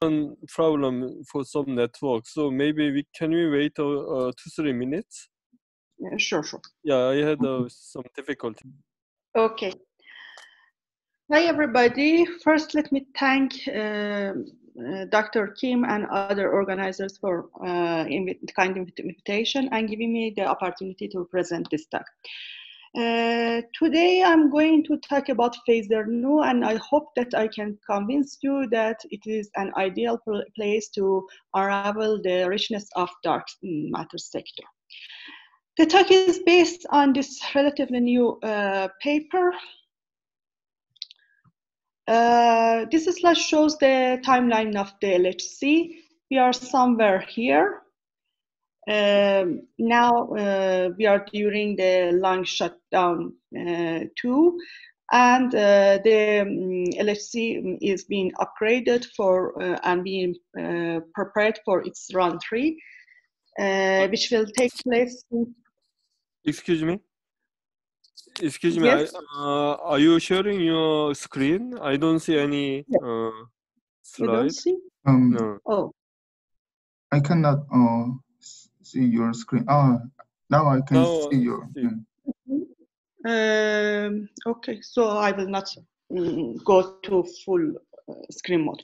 one problem for some networks, so maybe we can wait 2-3 minutes. Yeah, sure. Yeah, I had some difficulty. Okay. Hi everybody. First, let me thank Dr. Kim and other organizers for kind invitation and giving me the opportunity to present this talk. Today I'm going to talk about FASERN, and I hope that I can convince you that it is an ideal place to unravel the richness of dark matter sector. The talk is based on this relatively new paper. This slide shows the timeline of the LHC. We are somewhere here. Now we are during the long shutdown 2, and the LHC is being upgraded for and being prepared for its run 3, which will take place. Excuse me. Excuse me, yes. Are you sharing your screen? I don't see any slides. You don't see? No. Oh. I cannot see your screen. Oh, now I can see your... See. Okay, so I will not go to full screen mode.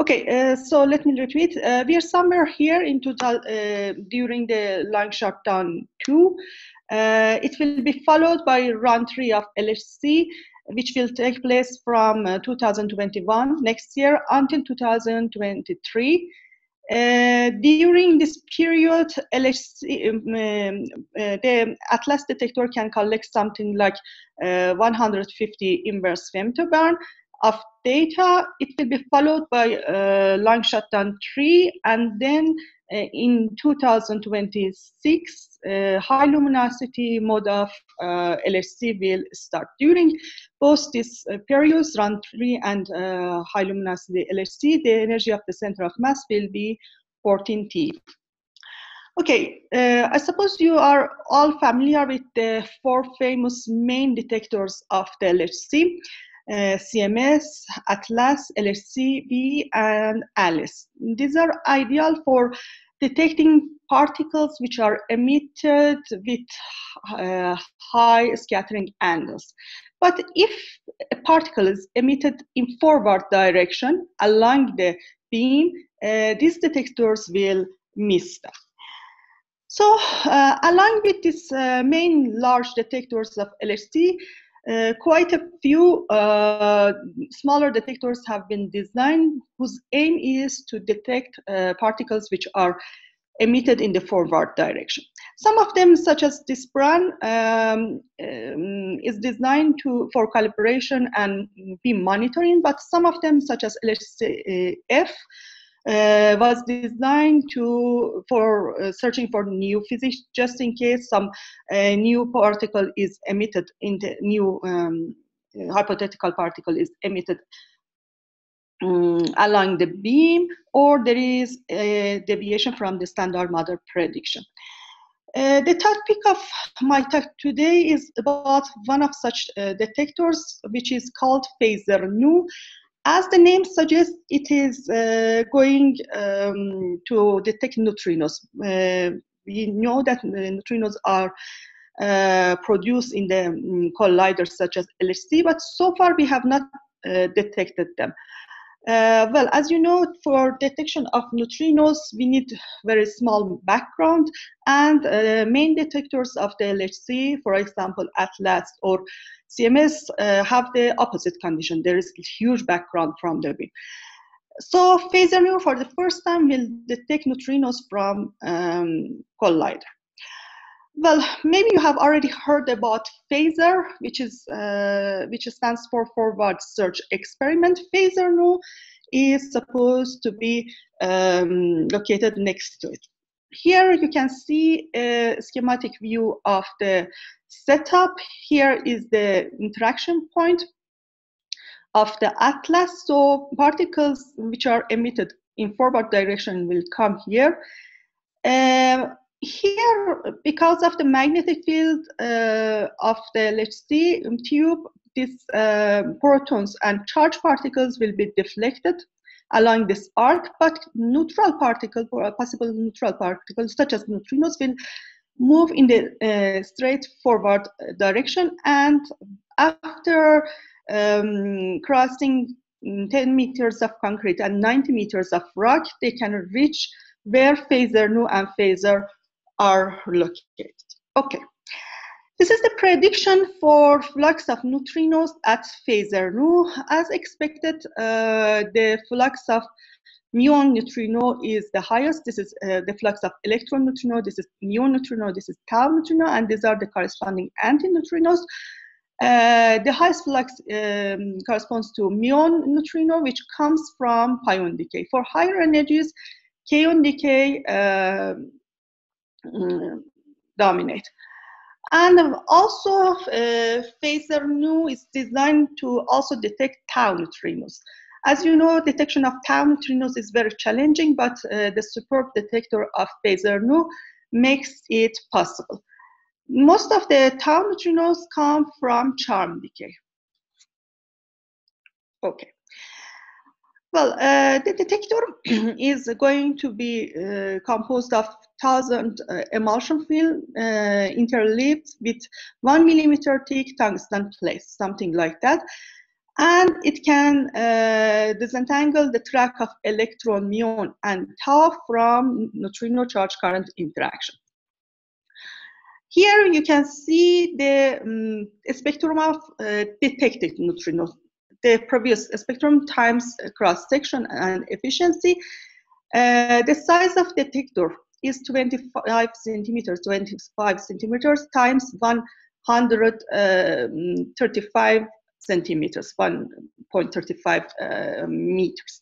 Okay, so let me repeat. We are somewhere here in total, during the long shutdown 2. It will be followed by run 3 of LHC, which will take place from 2021 next year until 2023. During this period, LHC, the ATLAS detector can collect something like 150 inverse femtobarn of data. It will be followed by long shutdown 3, and then in 2026, high luminosity mode of LHC will start. During both these periods, run 3 and high luminosity LHC, the energy of the center of mass will be 14 T. Okay, I suppose you are all familiar with the 4 famous main detectors of the LHC. CMS, ATLAS, LHCb, and ALICE. These are ideal for detecting particles which are emitted with high scattering angles. But if a particle is emitted in forward direction along the beam, these detectors will miss them. So along with these main large detectors of LHC, quite a few smaller detectors have been designed whose aim is to detect particles which are emitted in the forward direction. Some of them, such as DISPRAN, is designed for calibration and beam monitoring, but some of them, such as LHCF, was designed for searching for new physics, just in case some new particle is emitted in the new hypothetical particle is emitted along the beam, or there is a deviation from the standard model prediction. The topic of my talk today is about one of such detectors, which is called FASERN. As the name suggests, it is going to detect neutrinos. We know that neutrinos are produced in the colliders such as LHC, but so far we have not detected them. Well, as you know, for detection of neutrinos, we need very small background, and main detectors of the LHC, for example, ATLAS or CMS, have the opposite condition. There is a huge background from the beam. So FASERN for the first time will detect neutrinos from collider. Well, maybe you have already heard about FASER, which stands for Forward Search Experiment. FASERN is supposed to be located next to it. Here you can see a schematic view of the setup. Here is the interaction point of the ATLAS. So particles which are emitted in forward direction will come here. Here, because of the magnetic field of the LHC tube, these protons and charged particles will be deflected along this arc, but neutral particle, or possible neutral particles such as neutrinos, will move in the straightforward direction, and after crossing 10 meters of concrete and 90 meters of rock, they can reach where FASERν and FASER are located. Okay, this is the prediction for flux of neutrinos at FASERν. As expected, the flux of muon neutrino is the highest. This is the flux of electron neutrino, this is muon neutrino, this is tau neutrino, and these are the corresponding antineutrinos. The highest flux corresponds to muon neutrino, which comes from pion decay. For higher energies, kaon decay dominate. And also, FASERν is designed to also detect tau neutrinos. As you know, detection of tau neutrinos is very challenging, but the support detector of FASERN makes it possible. Most of the tau neutrinos come from charm decay. Okay. Well, the detector is going to be composed of 1,000 emulsion film interleaved with 1 millimeter thick tungsten plates, something like that. And it can disentangle the track of electron, muon, and tau from neutrino charge current interaction. Here you can see the spectrum of detected neutrinos, the previous spectrum times cross-section and efficiency. The size of detector is 25 centimeters times 135 centimeters, 1.35 meters.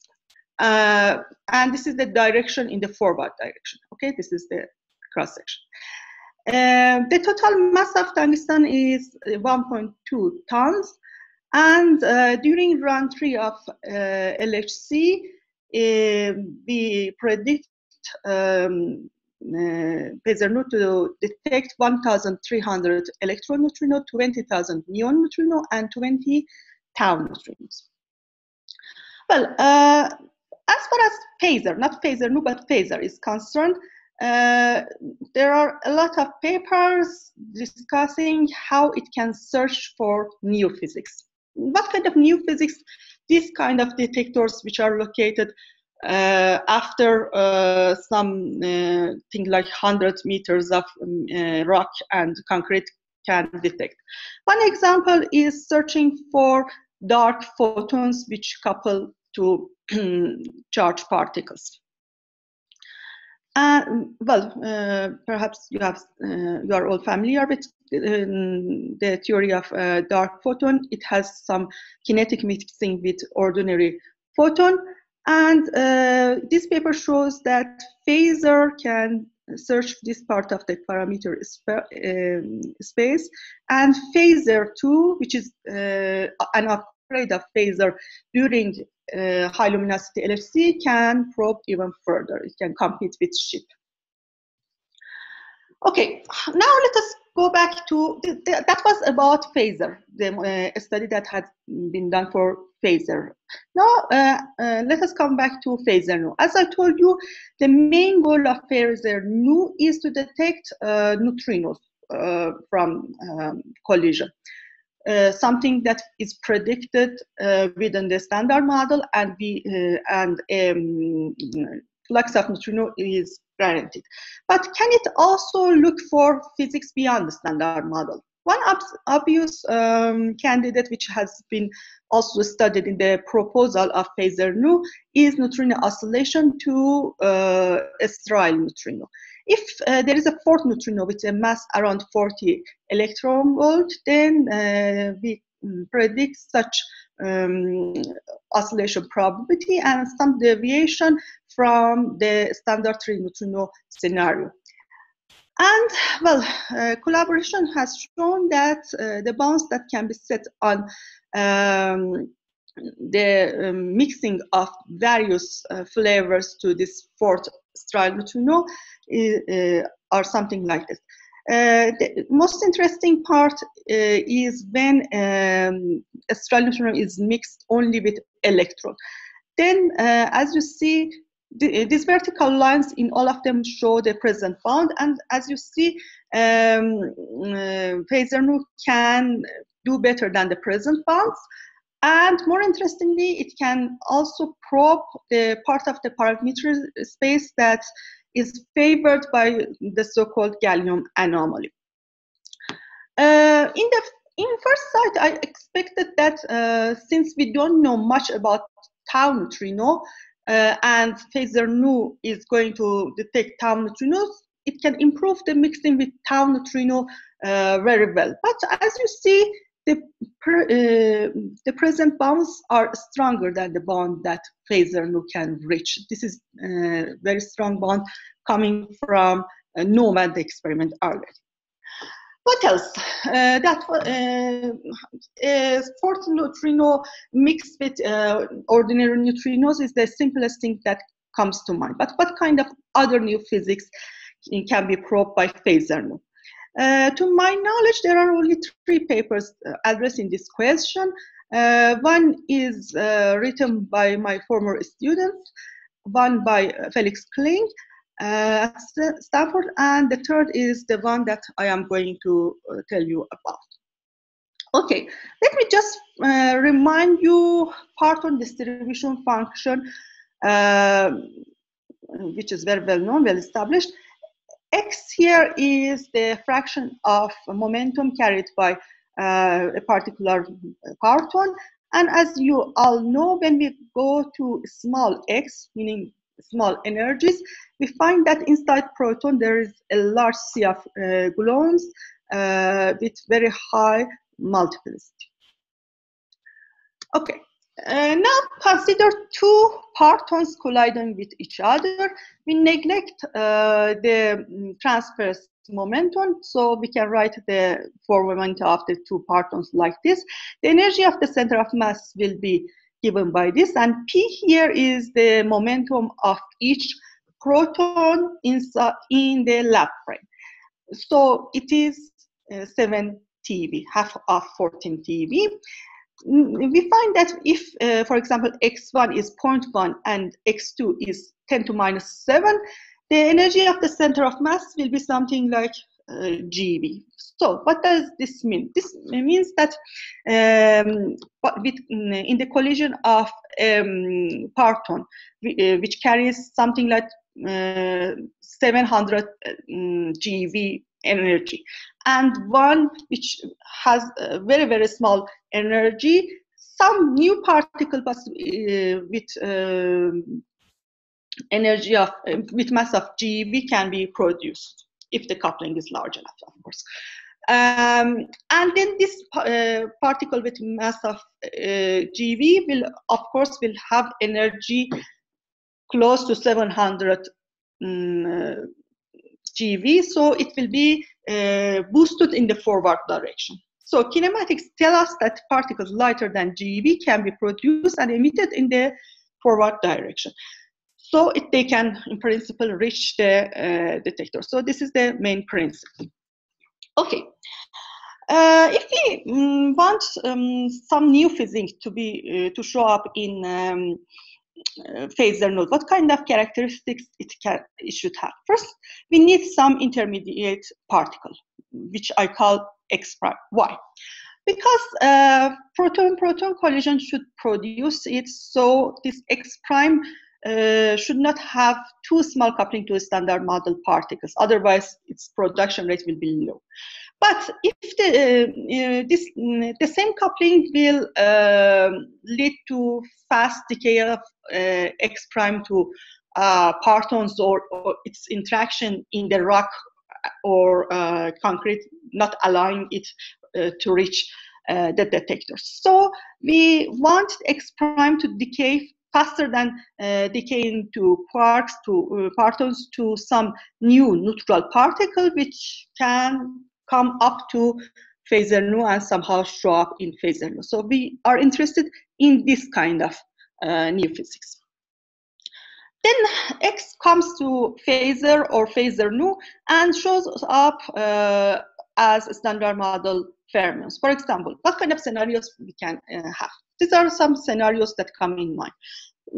And this is the direction in the forward direction. Okay, this is the cross-section. The total mass of tungsten is 1.2 tons, and during round 3 of LHC, we predict FASERN to detect 1,300 electron neutrino, 20,000 muon neutrino, and 20 tau neutrinos. Well, as far as FASER, not FASERN, but FASER is concerned, there are a lot of papers discussing how it can search for new physics. What kind of new physics? These kind of detectors which are located after something like 100 meters of rock and concrete can detect. One example is searching for dark photons which couple to charged particles. Well, perhaps you are all familiar with the theory of dark photon. It has some kinetic mixing with ordinary photon. And this paper shows that FASER can search this part of the parameter space. And FASER2, which is an upgrade of FASER during high luminosity LHC, can probe even further. It can compete with SHiP. Okay, now let us go back to that was about FASER, the study that had been done for FASER. Now let us come back to FASERN. As I told you, the main goal of FASERN is to detect neutrinos from collision. Something that is predicted within the standard model, and flux of neutrino is guaranteed. But can it also look for physics beyond the standard model? One obvious candidate which has been also studied in the proposal of FASERN is neutrino oscillation to sterile neutrino. If there is a fourth neutrino with a mass around 40 electron volt, then we predict such oscillation probability and some deviation from the standard 3 neutrino scenario. And well, collaboration has shown that the bounds that can be set on the mixing of various flavors to this fourth sterile neutrino are something like this. The most interesting part is when a sterile neutrino is mixed only with electron. Then, as you see, these vertical lines in all of them show the present bound, and as you see, FASERN can do better than the present bounds, and more interestingly, it can also probe the part of the parameter space that is favored by the so-called gallium anomaly. In first sight, I expected that since we don't know much about tau neutrino, and FASERN is going to detect tau neutrinos, it can improve the mixing with tau neutrino very well. But as you see, the present bounds are stronger than the bound that FASERN can reach. This is a very strong bound coming from a NOMAD experiment already. What else? Fourth neutrino mixed with ordinary neutrinos is the simplest thing that comes to mind. But what kind of other new physics can be probed by FASERN? To my knowledge, there are only 3 papers addressing this question. One is written by my former students, one by Felix Kling, at Stanford, and the third is the one that I am going to tell you about. Okay, let me just remind you parton distribution function, which is very well known, well established. X here is the fraction of momentum carried by a particular parton, and as you all know, when we go to small x, meaning small energies, we find that inside proton there is a large sea of gluons with very high multiplicity. Okay, now consider 2 partons colliding with each other. We neglect the transverse momentum, so we can write the moment of the 2 partons like this. The energy of the center of mass will be given by this, and P here is the momentum of each proton in the lab frame. So it is 7 TeV, half of 14 TeV. We find that if, for example, x1 is 0.1 and x2 is 10⁻7, the energy of the center of mass will be something like GeV. So what does this mean? This means that in the collision of parton, which carries something like 700 GeV energy, and one which has a very, very small energy, some new particle with energy of with mass of GeV can be produced, if the coupling is large enough, of course. And then this particle with mass of GeV will, of course, will have energy close to 700 GeV, so it will be boosted in the forward direction. So kinematics tell us that particles lighter than GeV can be produced and emitted in the forward direction. So they can, in principle, reach the detector. So this is the main principle. Okay. If we want some new physics to be to show up in FASERN, what kind of characteristics it should have? First, we need some intermediate particle, which I call X prime. Why? Because proton-proton collision should produce it. So this X prime should not have too small coupling to standard model particles, otherwise its production rate will be low. But if the same coupling will lead to fast decay of X prime to partons or its interaction in the rock or concrete, not allowing it to reach the detector. So we want X prime to decay faster than decaying to quarks, to partons, to some new neutral particle, which can come up to FASERN and somehow show up in FASERN. So we are interested in this kind of new physics. Then X comes to FASER or FASERN and shows up as a standard model fermions. For example, what kind of scenarios we can have? These are some scenarios that come in mind.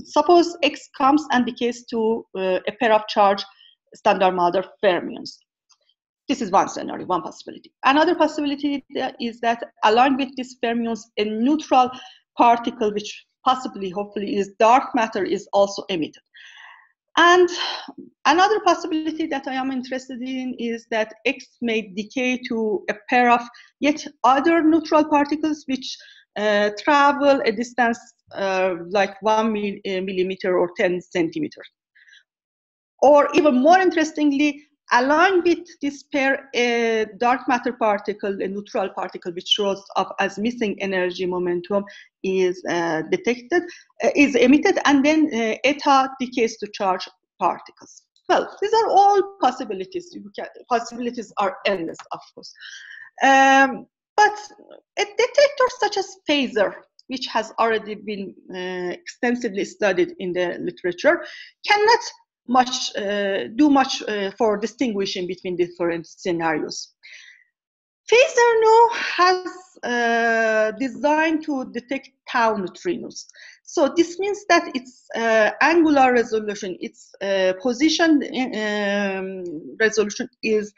Suppose X comes and decays to a pair of charged standard model fermions. This is one scenario, one possibility. Another possibility is that along with these fermions, a neutral particle, which possibly, hopefully, is dark matter, is also emitted. And another possibility that I am interested in is that X may decay to a pair of yet other neutral particles, which travel a distance like 1 millimeter or 10 centimeters. Or even more interestingly, along with this pair, a dark matter particle, a neutral particle which shows up as missing energy momentum, is emitted, and then eta decays to charged particles. Well, these are all possibilities. Possibilities are endless, of course. But a detector such as FASER, which has already been extensively studied in the literature, cannot do much for distinguishing between different scenarios. FASER now has designed to detect tau neutrinos. So this means that its angular resolution, its position resolution is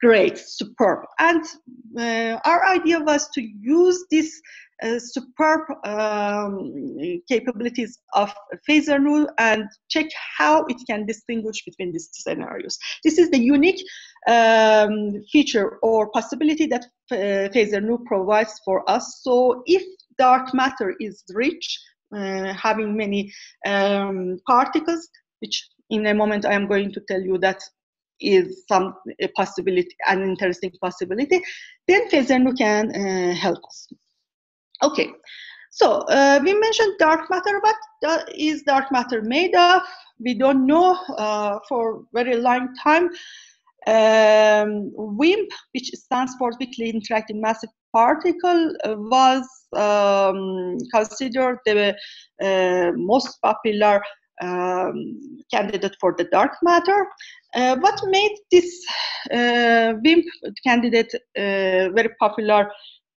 great, superb. And our idea was to use this superb capabilities of FASERN and check how it can distinguish between these scenarios. This is the unique feature or possibility that FASERN provides for us. So if dark matter is rich, having many particles, which in a moment I am going to tell you that is some possibility, an interesting possibility, then FASERN can help us. Okay, so we mentioned dark matter. What is dark matter made of? We don't know for a very long time. WIMP, which stands for weakly interacting massive particle, was considered the most popular candidate for the dark matter. What made this WIMP candidate very popular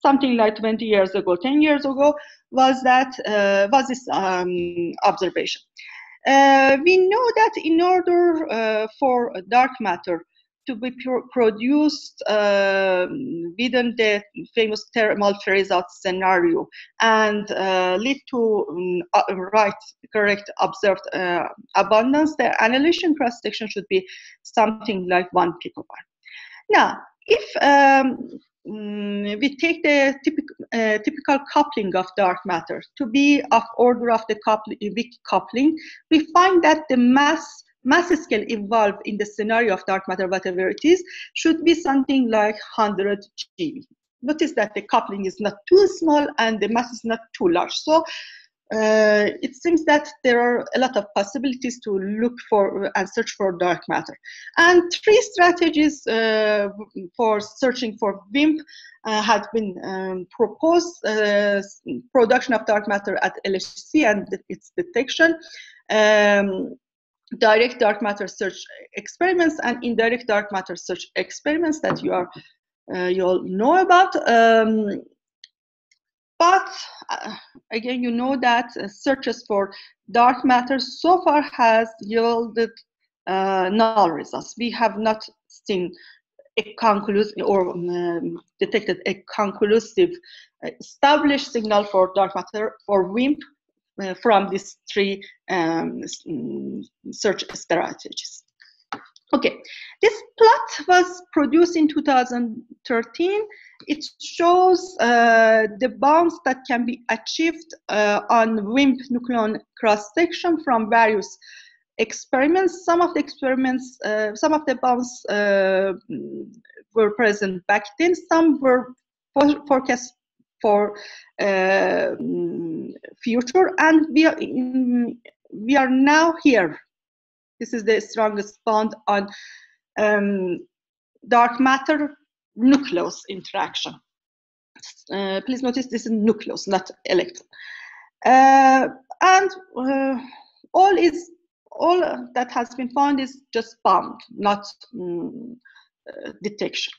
something like 20 years ago, 10 years ago, was this observation. We know that in order for dark matter to be produced within the famous thermal phase-out scenario and lead to correct observed abundance, the annihilation cross-section should be something like 1 picobar. Now, if we take the typical coupling of dark matter to be of order of the weak coupling, we find that the mass scale involved in the scenario of dark matter, whatever it is, should be something like 100 GB. Notice that the coupling is not too small and the mass is not too large. So it seems that there are a lot of possibilities to look for and search for dark matter. And 3 strategies for searching for WIMP had been proposed: production of dark matter at LHC and its detection, direct dark matter search experiments, and indirect dark matter search experiments that you all know about. But again, you know that searches for dark matter so far has yielded null results. We have not seen a conclusive or detected a conclusive established signal for dark matter for WIMP from these 3 search strategies. Okay, this plot was produced in 2013. It shows the bounds that can be achieved on WIMP nucleon cross-section from various experiments. Some of the experiments, some of the bounds were present back then. Some were forecast for future, and we are now here. This is the strongest bond on dark matter nucleus interaction. Please notice this is nucleus, not electron. All that has been found is just bound, not detection,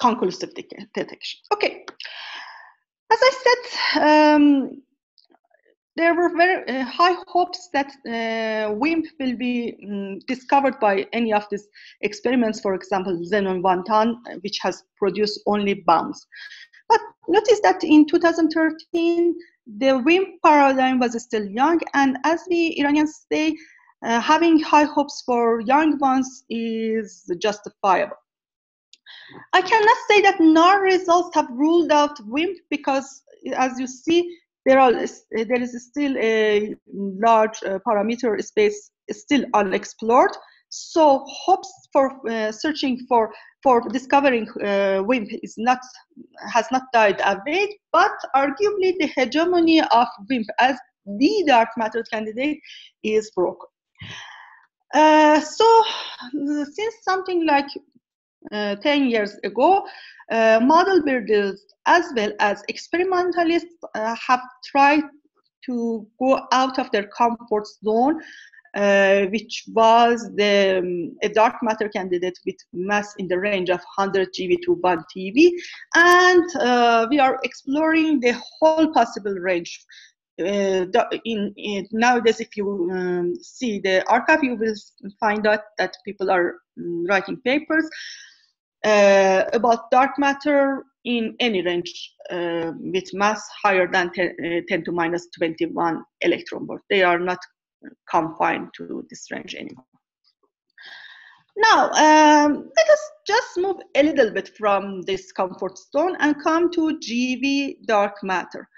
conclusive detection. Okay, as I said, There were very high hopes that WIMP will be discovered by any of these experiments, for example, Xenon1T, which has produced only bombs. But notice that in 2013, the WIMP paradigm was still young, and as we Iranians say, having high hopes for young ones is justifiable. I cannot say that NAR results have ruled out WIMP because, as you see, there is still a large parameter space still unexplored. So hopes for searching for discovering WIMP has not died away, but arguably the hegemony of WIMP as the dark matter candidate is broken. So since something like 10 years ago, model builders as well as experimentalists have tried to go out of their comfort zone, which was a dark matter candidate with mass in the range of 100 GeV to 1 TeV, and we are exploring the whole possible range. Nowadays, if you see the archive, you will find out that people are writing papers about dark matter in any range with mass higher than 10 to minus 21 electron volts. They are not confined to this range anymore. Now, let us just move a little bit from this comfort zone and come to GeV dark matter.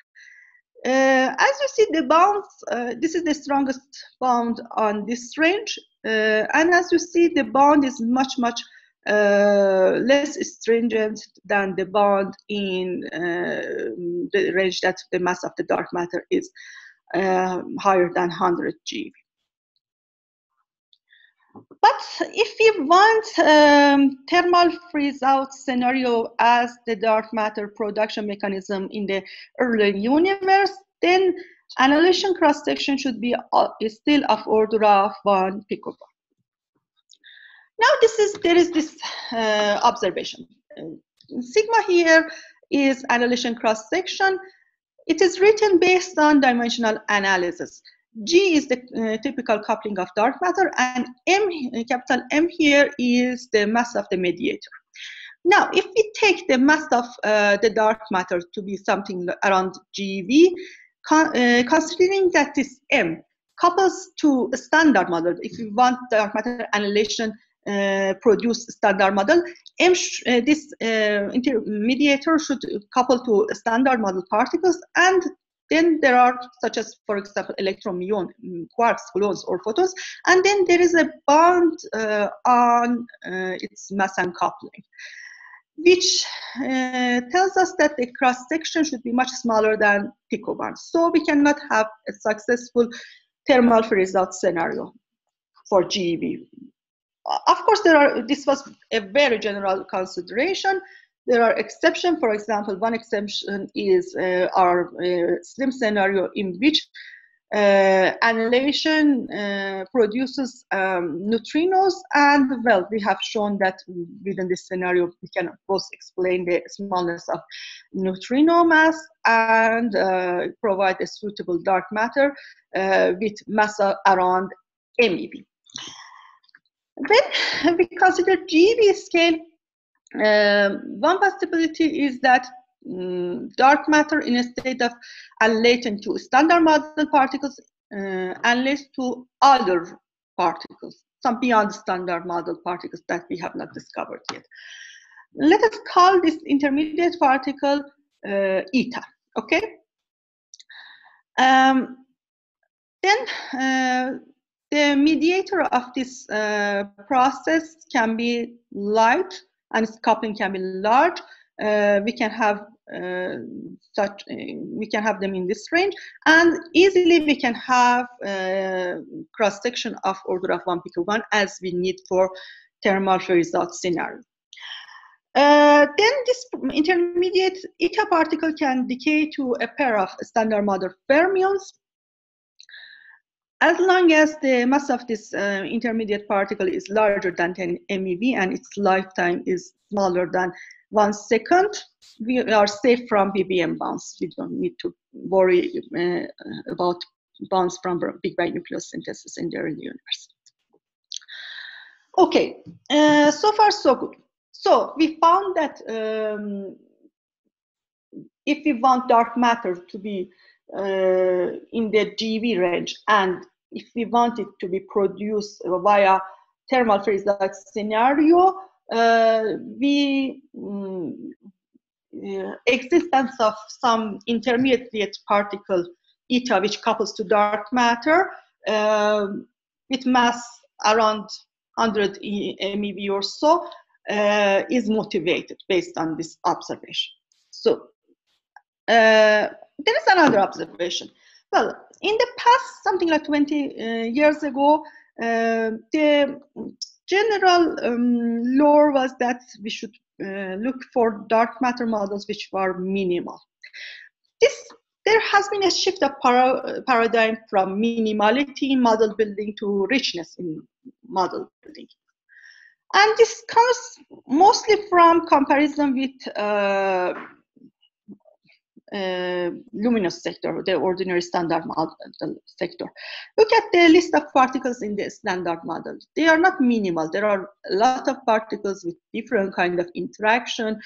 As you see, the bounds, this is the strongest bound on this range, and as you see, the bound is much, much less stringent than the bound in the range that the mass of the dark matter is higher than 100 GeV. But if we want thermal freeze-out scenario as the dark matter production mechanism in the early universe, then annihilation cross-section should be still of order of 1 picobar. Now there is this observation. Sigma here is annihilation cross-section. It is written based on dimensional analysis. G is the typical coupling of dark matter, and M, capital M here, is the mass of the mediator. Now, if we take the mass of the dark matter to be something around GeV, considering that this M couples to a standard model, if we want dark matter annihilation produce standard model, M this intermediator should couple to standard model particles, and then there are, such as, for example, electron, muon, quarks, gluons, or photons. And then there is a bound on its mass and coupling, which tells us that the cross-section should be much smaller than picobar. So we cannot have a successful thermal freeze-out scenario for GeV. Of course, this was a very general consideration. There are exceptions. For example, one exception is our slim scenario in which annihilation produces neutrinos, and well, we have shown that within this scenario we can of course explain the smallness of neutrino mass and provide a suitable dark matter with mass around MeV. When we consider GeV scale, one possibility is that dark matter in a state of unlatent to standard model particles unlates to other particles, some beyond standard model particles that we have not discovered yet. Let us call this intermediate particle eta, okay? The mediator of this process can be light, and its coupling can be large. We can have them in this range, and easily we can have cross-section of order of 1 picobar as we need for thermal freeze-out scenario. Then this intermediate eta particle can decay to a pair of standard model fermions. As long as the mass of this intermediate particle is larger than 10 MeV and its lifetime is smaller than 1 second, we are safe from BBM bounds. We don't need to worry about bounce from Big Bang nucleosynthesis in the early universe. Okay, so far so good. So we found that if we want dark matter to be in the GeV range, and if we want it to be produced via thermal freeze-like scenario, existence of some intermediate particle eta, which couples to dark matter with mass around 100 MeV or so, is motivated based on this observation. So there is another observation. Well, in the past, something like 20 years ago, the general lore was that we should look for dark matter models which were minimal. There has been a shift of paradigm from minimality in model building to richness in model building. And this comes mostly from comparison with luminous sector, the ordinary standard model sector. Look at the list of particles in the standard model. They are not minimal. There are a lot of particles with different kind of interaction,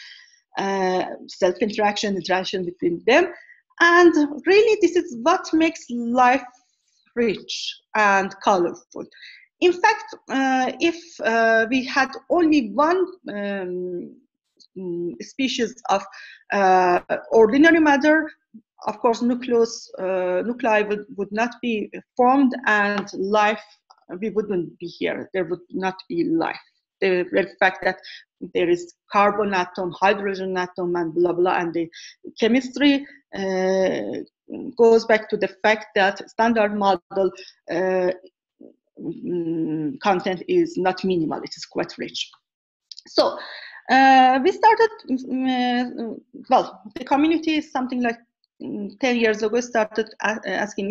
self-interaction, interaction between them. And really, this is what makes life rich and colorful. In fact, if we had only one species of ordinary matter, of course, nuclei would not be formed, and life, we wouldn't be here. There would not be life. The fact that there is carbon atom, hydrogen atom, and blah, blah, and the chemistry goes back to the fact that standard model content is not minimal. It is quite rich. So we started, well, the community is something like 10 years ago started asking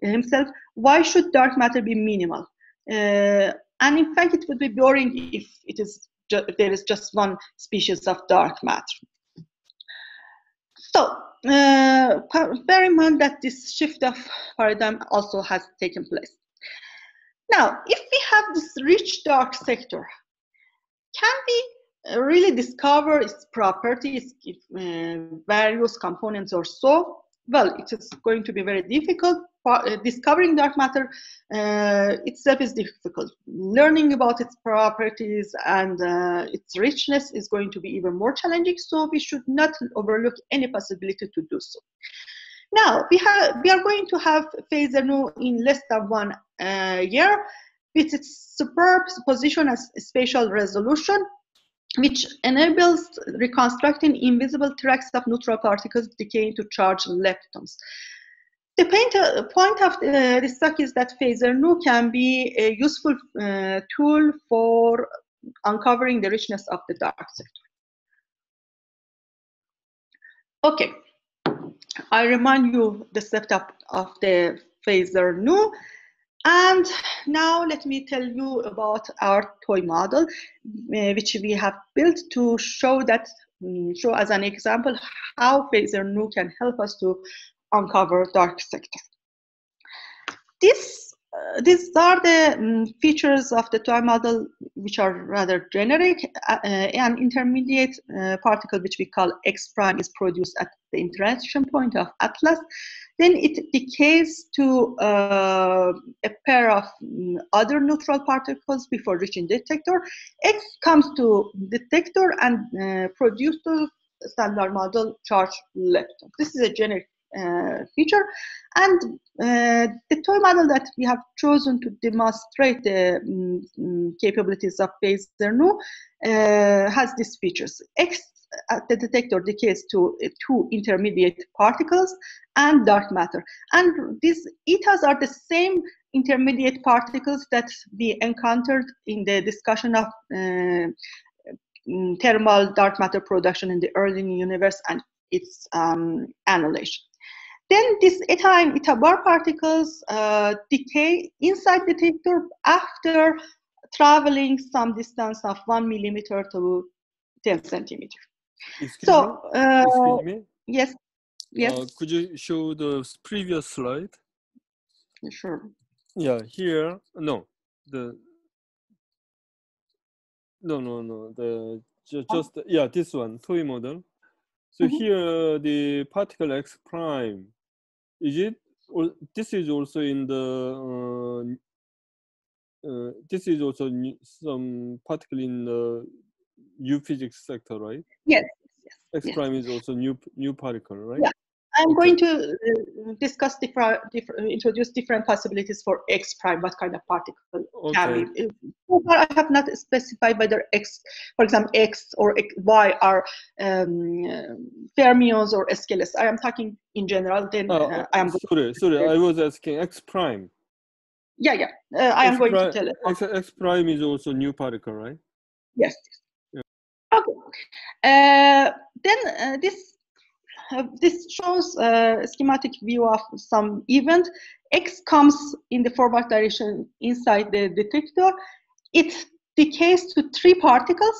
himself, why should dark matter be minimal? And in fact, it would be boring if it is there is just one species of dark matter. So bear in mind that this shift of paradigm also has taken place. Now, if we have this rich dark sector, can we really discover its properties, its various components or so? Well, it is going to be very difficult. Discovering dark matter itself is difficult. Learning about its properties and its richness is going to be even more challenging, so we should not overlook any possibility to do so. Now, we are going to have FASERN in less than 1 year with its superb position and spatial resolution, which enables reconstructing invisible tracks of neutral particles decaying to charged leptons. The point of this talk is that FASERN can be a useful tool for uncovering the richness of the dark sector. Okay, I remind you the setup of the FASERN. And now let me tell you about our toy model, which we have built to show that, show as an example how FASERN can help us to uncover dark sector. These are the features of the toy model, which are rather generic. An intermediate particle, which we call X prime, is produced at the interaction point of ATLAS. Then it decays to a pair of other neutral particles before reaching detector. X comes to detector and produced to standard model charged lepton. This is a generic feature, and the toy model that we have chosen to demonstrate the capabilities of FASERN has these features. X at the detector decays to two intermediate particles and dark matter, and these etas are the same intermediate particles that we encountered in the discussion of thermal dark matter production in the early universe and its annihilation. Then these eta and eta bar particles decay inside the detector after traveling some distance of 1 millimeter to 10 centimeter. Excuse me. Yes. Yes. Could you show the previous slide? Sure. Yeah, here, no, the, no, the, just, yeah, this one, toy model. So here, the particle X prime, is it, or this is also in the, this is also some particle in the U physics sector, right? Yes. X prime is also new particle, right? Yeah. I'm going to discuss introduce different possibilities for X prime, what kind of particle can be. So far, I have not specified whether X, for example, X or Y are fermions or scalars. I am talking in general, then I am sorry, I was asking X prime. Yeah, yeah, I am going to tell it. X prime is also new particle, right? Yes. Yeah. Okay. Then this shows a schematic view of some event. X comes in the forward direction inside the detector. It decays to three particles.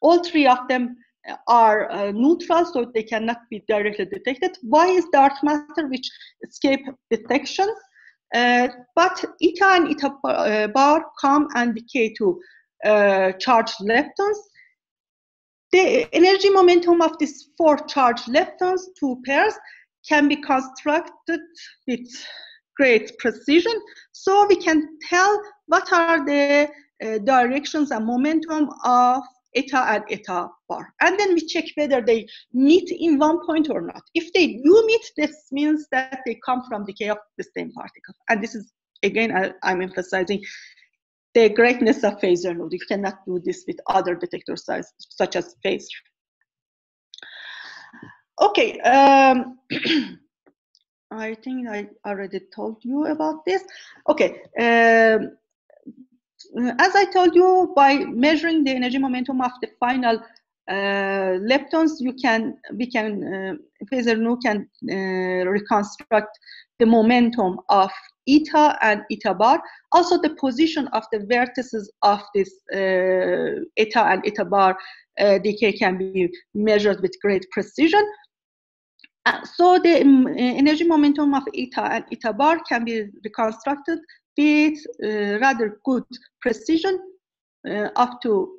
All three of them are neutral, so they cannot be directly detected. Y is dark matter, which escape detection. But eta and eta bar come and decay to charged leptons. The energy momentum of these four charged leptons, two pairs, can be constructed with great precision. So we can tell what are the directions and momentum of eta and eta bar. And then we check whether they meet in one point or not. If they do meet, this means that they come from decay of the same particle. And this is, again, I'm emphasizing the greatness of phaser node. You cannot do this with other detector sizes, such as phaser. Okay, I think I already told you about this. Okay, as I told you, by measuring the energy momentum of the final leptons, phaser node can reconstruct the momentum of eta and eta bar, also the position of the vertices of this eta and eta bar decay can be measured with great precision. So the energy momentum of eta and eta bar can be reconstructed with rather good precision, up to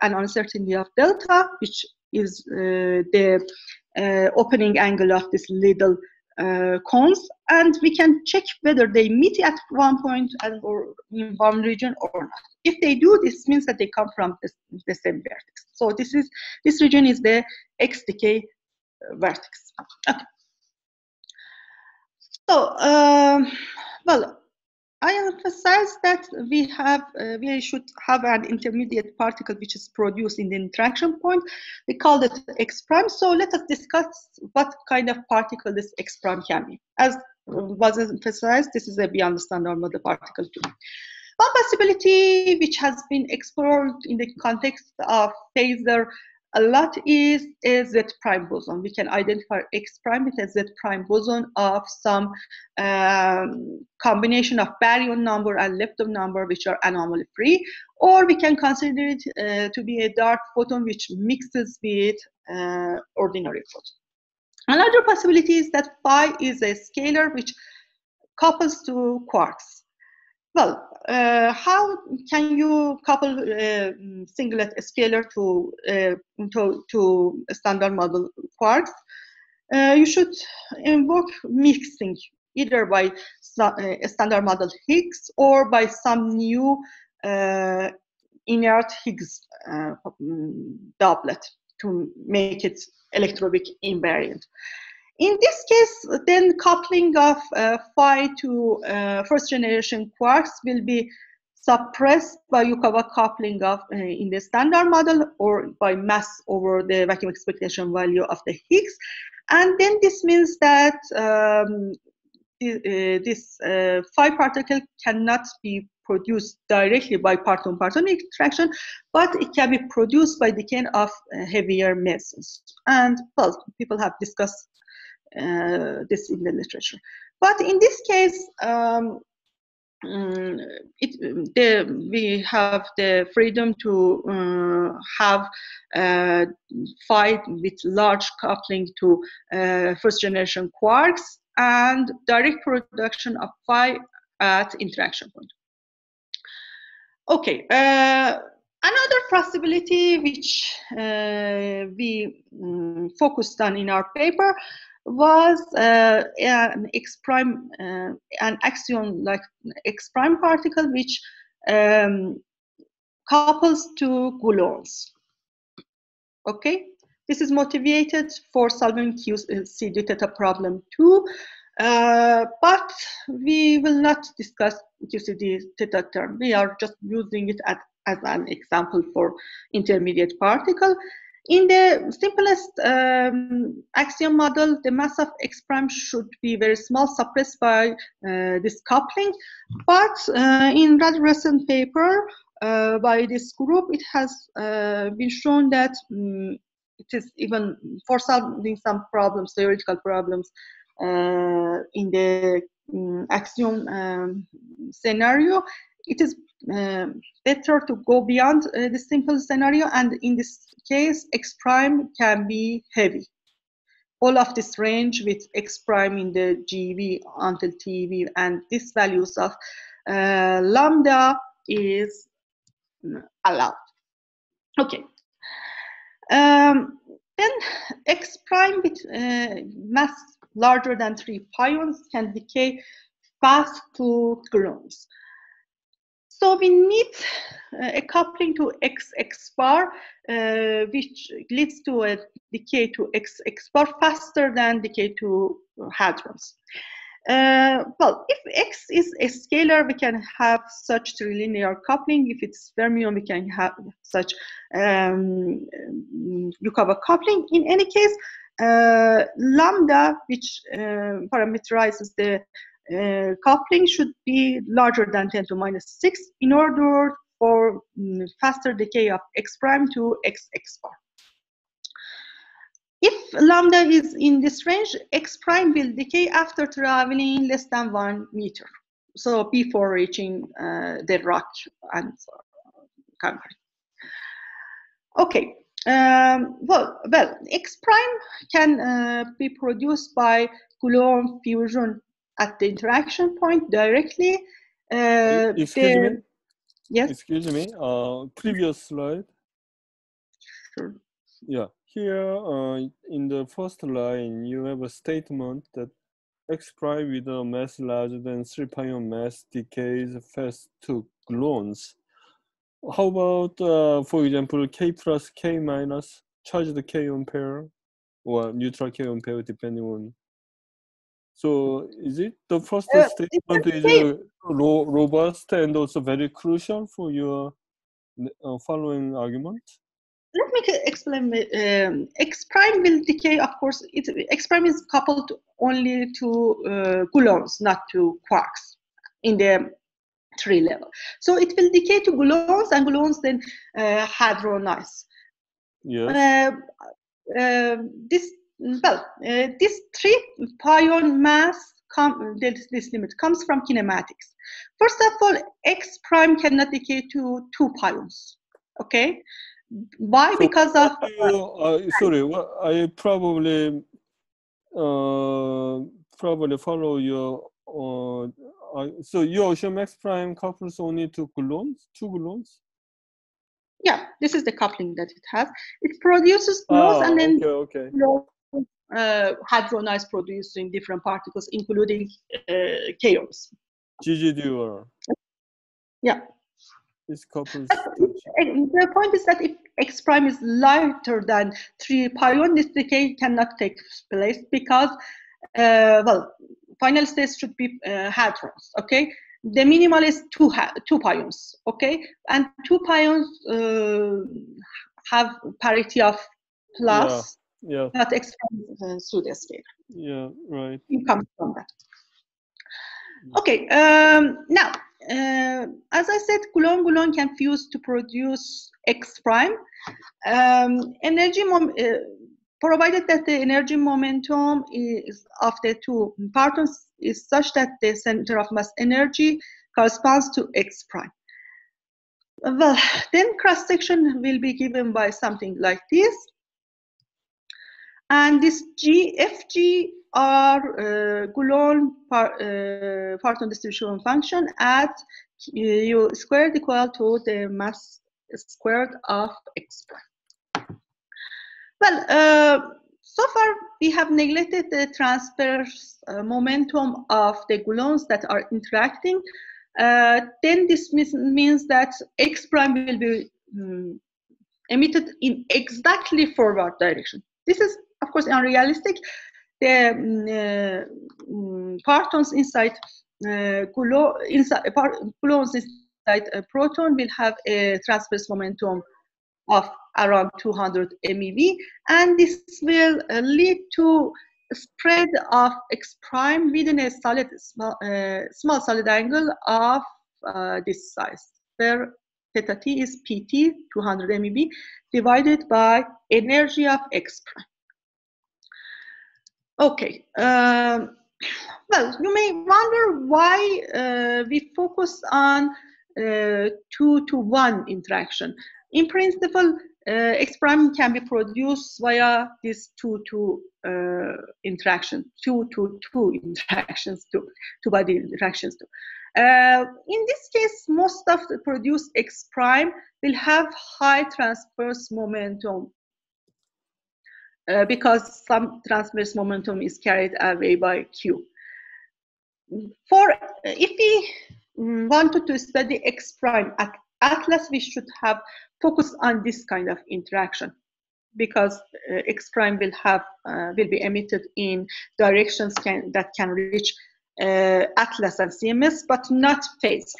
an uncertainty of delta, which is the opening angle of this little cones, and we can check whether they meet at one point or in one region or not. If they do, this means that they come from the same vertex. So this region is the X decay vertex. Okay. So well, I emphasize that we should have an intermediate particle which is produced in the interaction point. We call it X prime. So let us discuss what kind of particle this X prime can be. As was emphasized, this is a beyond the standard model particle too. One possibility which has been explored in the context of phaser a lot is a Z prime boson. We can identify X prime with a Z prime boson of some combination of baryon number and lepton number, which are anomaly free, or we can consider it to be a dark photon which mixes with ordinary photon. Another possibility is that phi is a scalar which couples to quarks. Well, how can you couple singlet scalar to standard model quarks? You should invoke mixing, either by standard model Higgs or by some new inert Higgs doublet to make it electroweak invariant. In this case, then coupling of phi to first-generation quarks will be suppressed by Yukawa coupling of in the standard model or by mass over the vacuum expectation value of the Higgs. And then this means that this phi particle cannot be produced directly by parton-parton interaction, but it can be produced by decay of heavier mesons. And well, people have discussed this in the literature, but in this case we have the freedom to have fight with large coupling to first generation quarks and direct production of phi at interaction point. Okay, another possibility which we focused on in our paper was an X prime, an axion like X prime particle which couples to gluons. Okay, this is motivated for solving QC d theta problem 2, but we will not discuss QC d theta term. We are just using it as an example for intermediate particle. In the simplest axiom model, the mass of X prime should be very small, suppressed by this coupling. But in rather recent paper by this group, it has been shown that it is even for solving some problems, theoretical problems, in the axiom scenario, it is better to go beyond the simple scenario, and in this case X prime can be heavy. All of this range with X prime in the GV until TV, and these values of lambda is allowed. Okay, then X prime with mass larger than 3 pions can decay fast to gluons. So we need a coupling to XX bar, which leads to a decay to XX bar faster than decay to hadrons. Well, if X is a scalar, we can have such trilinear coupling. If it's fermion, we can have such Yukawa coupling. In any case, lambda, which parameterizes the coupling, should be larger than 10⁻⁶ in order for faster decay of X prime to XX bar. If lambda is in this range, X prime will decay after traveling less than 1 meter, so before reaching the rock and concrete. Okay, well, X prime can be produced by gluon fusion at the interaction point directly. Excuse me. Yes. Excuse me. Previous slide. Sure. Yeah. Here, in the first line, you have a statement that X prime with a mass larger than 3 pion mass decays fast to gluons. How about, for example, K plus K minus charged K-on pair or neutral K-on pair, depending on. So is it the first statement is robust and also very crucial for your following argument? Let me explain. X prime will decay, of course. X prime is coupled only to gluons, not to quarks in the 3 level. So it will decay to gluons, and gluons then hadronize. Yes. This 3 pion mass, this limit comes from kinematics. First of all, X prime cannot decay to 2 pions. Okay, why? So because of sorry, well, I probably follow your. So you assume X prime couples only to gluons, 2 gluons. Yeah, this is the coupling that it has. It produces gluons, and then gluons hadronize, producing different particles, including kaons. GGDR. Yeah. It's coupled. The point is that if X prime is lighter than 3 pion, this decay cannot take place because, well, final states should be hadrons. Okay. The minimal is 2 pions. Okay, and 2 pions have parity of plus. Yeah. Not expands through the scale. Yeah, right. It comes from that. Okay, now, as I said, gluon-gluon can fuse to produce X prime. Energy provided that the energy momentum is of the 2 partons is such that the center of mass energy corresponds to X prime. Well, then cross-section will be given by something like this. And this FG are Goulon Parton distribution function at U squared equal to the mass squared of X prime. Well, so far we have neglected the transverse momentum of the Goulons that are interacting. Then this means that X prime will be emitted in exactly forward direction. This is, of course, unrealistic. The partons inside gluons inside a proton will have a transverse momentum of around 200 MeV, and this will lead to spread of X prime within a solid, small solid angle of this size, where theta t is pt, 200 MeV, divided by energy of X prime. Okay, well, you may wonder why we focus on 2-to-1 interaction. In principle, X prime can be produced via this 2-to-2 interactions, 2-body interactions too. In this case, most of the produced X prime will have high transverse momentum because some transverse momentum is carried away by Q. If we wanted to study X prime at ATLAS, we should have focused on this kind of interaction, because X prime will be emitted in directions that can reach ATLAS and CMS, but not FASER.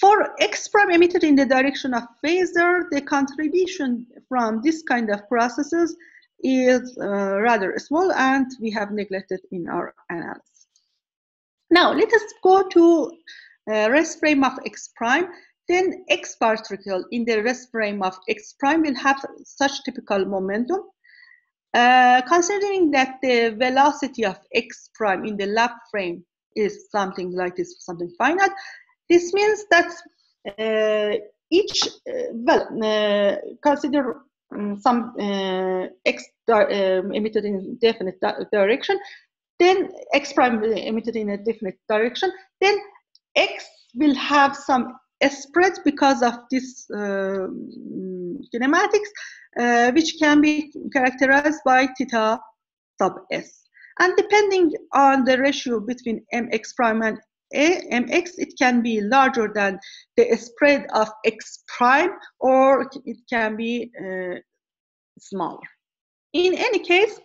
For X prime emitted in the direction of FASER, the contribution from this kind of processes is rather small, and we have neglected in our analysis. Now let us go to rest frame of X prime. Then X particle in the rest frame of X prime will have such typical momentum. Considering that the velocity of X prime in the lab frame is something like this, something finite, this means that consider some X emitted in definite direction, then X prime emitted in a definite direction, then X will have some spread because of this kinematics, which can be characterized by theta sub s. And depending on the ratio between mx prime and mx, it can be larger than the spread of X prime, or it can be smaller. In any case,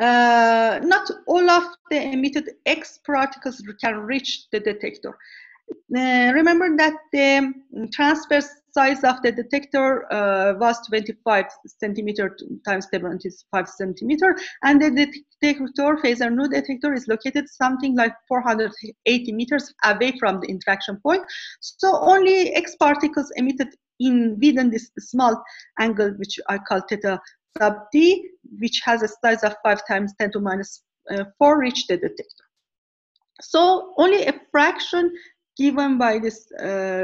not all of the emitted X particles can reach the detector. Remember that the transverse size of the detector was 25 centimeter times 75 centimeter, and the detector, FASER node detector, is located something like 480 meters away from the interaction point. So only X particles emitted within this small angle, which I call theta sub d, which has a size of 5 × 10⁻⁴, reach the detector. So only a fraction given by this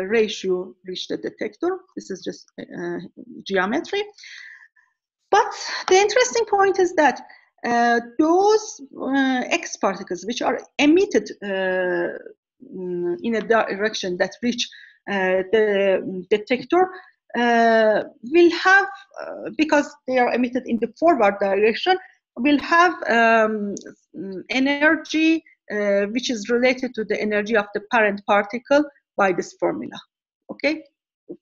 ratio reach the detector. This is just geometry. But the interesting point is that those X particles which are emitted in a direction that reach the detector will have, because they are emitted in the forward direction, will have energy which is related to the energy of the parent particle by this formula. Okay,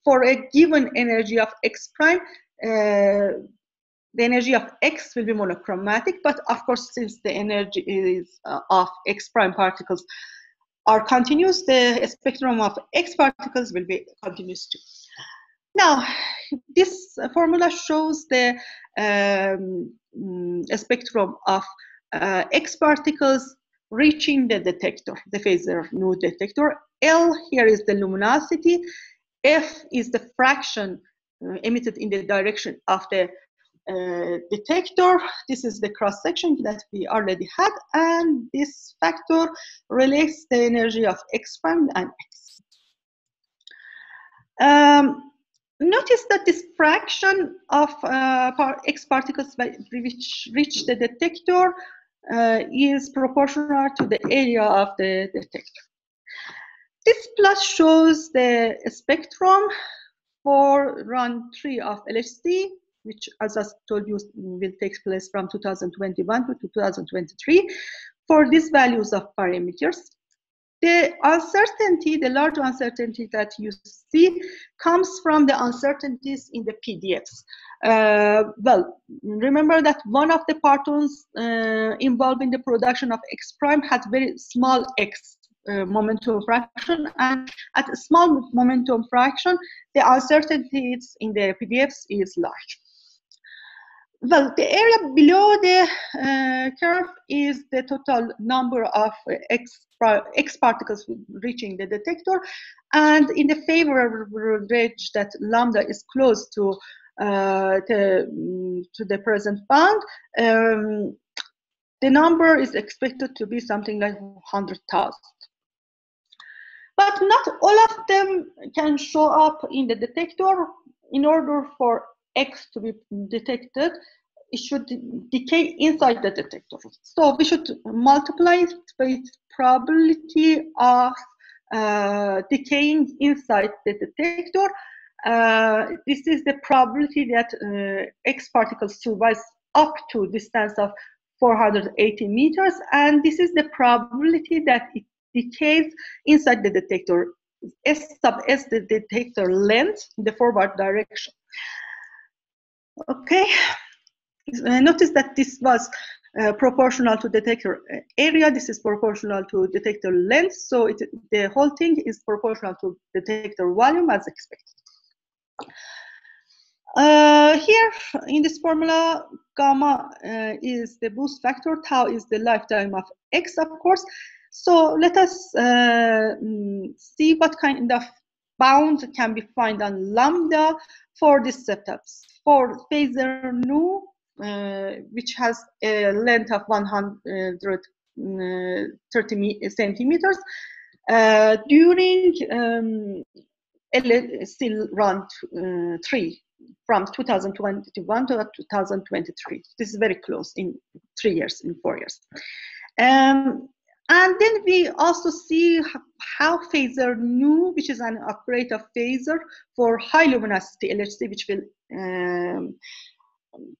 for a given energy of X prime, the energy of X will be monochromatic, but of course, since the energy is of X prime particles are continuous, the spectrum of X particles will be continuous too. Now, this formula shows the spectrum of X particles reaching the detector, the FASER node detector. L here is the luminosity, F is the fraction emitted in the direction of the detector. This is the cross section that we already had, and this factor relates the energy of expand and x. Notice that this fraction of x particles which reach the detector is proportional to the area of the detector. This plot shows the spectrum for round 3 of LHC, which, as I told you, will take place from 2021 to 2023 for these values of parameters. The uncertainty, the large uncertainty that you see, comes from the uncertainties in the PDFs. Well, remember that one of the partons involved in the production of X prime had very small X momentum fraction, and at a small momentum fraction, the uncertainties in the PDFs is large. Well, the area below the curve is the total number of X particles reaching the detector, and in the favorable range that lambda is close to the present bound, the number is expected to be something like 100,000. But not all of them can show up in the detector. In order for X to be detected, it should decay inside the detector. So we should multiply it by probability of decaying inside the detector. This is the probability that X particles survives up to a distance of 480 meters, and this is the probability that it decays inside the detector. S sub s, the detector length in the forward direction. Okay, notice that this was proportional to detector area. This is proportional to detector length, so the whole thing is proportional to detector volume as expected. Here in this formula, gamma is the boost factor, tau is the lifetime of X, of course. So let us see what kind of bound can be found on lambda for these setups. For FASERν, which has a length of 130 centimeters, during LHC round 3, from 2021 to 2023. This is very close, in 3 years, in 4 years. And then we also see how FASERν, which is an operator of phaser for high luminosity LHC, which will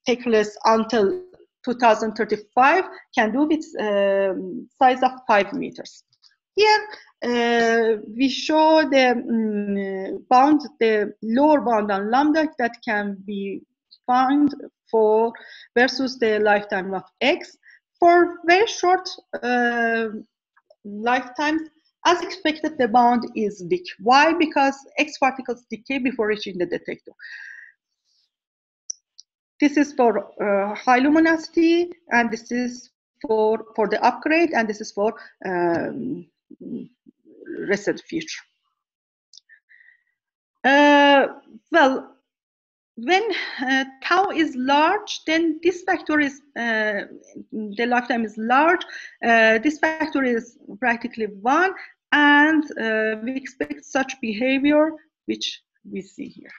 take place until 2035, can do with size of 5 meters. Here we show the bound, the lower bound on lambda that can be found for versus the lifetime of X. For very short lifetimes, as expected, the bound is weak. Why? Because X particles decay before reaching the detector. This is for high luminosity, and this is for the upgrade, and this is for recent future. Well, when tau is large, then this factor is, the lifetime is large, this factor is practically 1, and we expect such behavior, which we see here.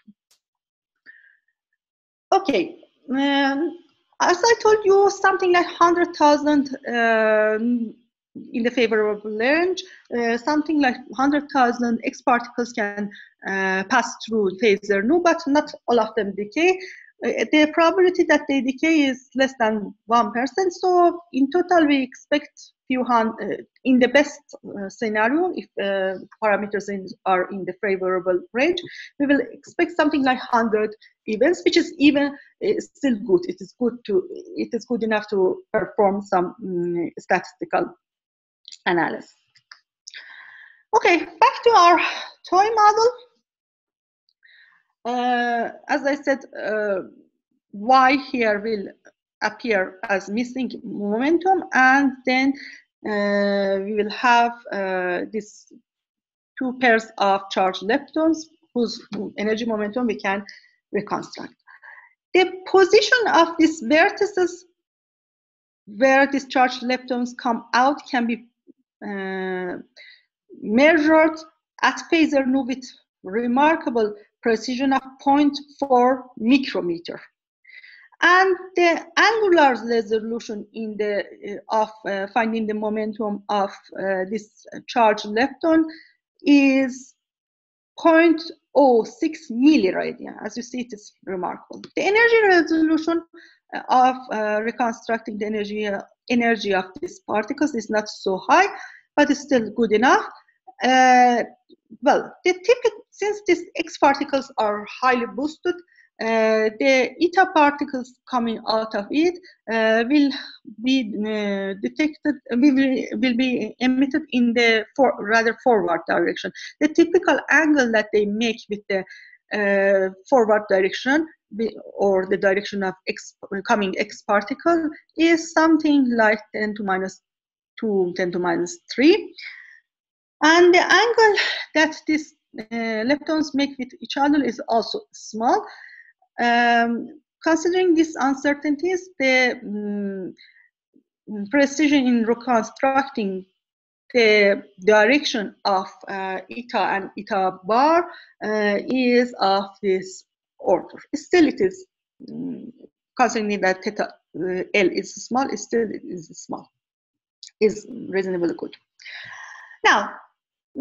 Okay, as I told you, something like 100,000 in the favorable range, something like 100,000 X particles can pass through FASERν, but not all of them decay. The probability that they decay is less than 1%. So in total, we expect few hundred. In the best scenario, if parameters are in the favorable range, we will expect something like 100 events, which is even still good. It is good to. It is good enough to perform some statistical analysis. Okay, back to our toy model. As I said, Y here will appear as missing momentum, and then we will have these two pairs of charged leptons whose energy momentum we can reconstruct. The position of these vertices where discharged leptons come out can be measured at FASERN with remarkable precision of 0.4 micrometer. And the angular resolution in the, finding the momentum of this charged lepton is 0.06 milliradian. As you see, it is remarkable. The energy resolution of reconstructing the energy of these particles is not so high, but it's still good enough. Well, the typical, since these X particles are highly boosted, the eta particles coming out of it will be detected, will be emitted in the forward direction. The typical angle that they make with the forward direction or the direction of coming X particle is something like 10 to minus 2, 10 to minus 3. And the angle that these leptons make with each other is also small. Considering these uncertainties, the precision in reconstructing the direction of eta and eta bar is of this order. Still, it is, considering that theta L is small, it still is small, is reasonably good. Now,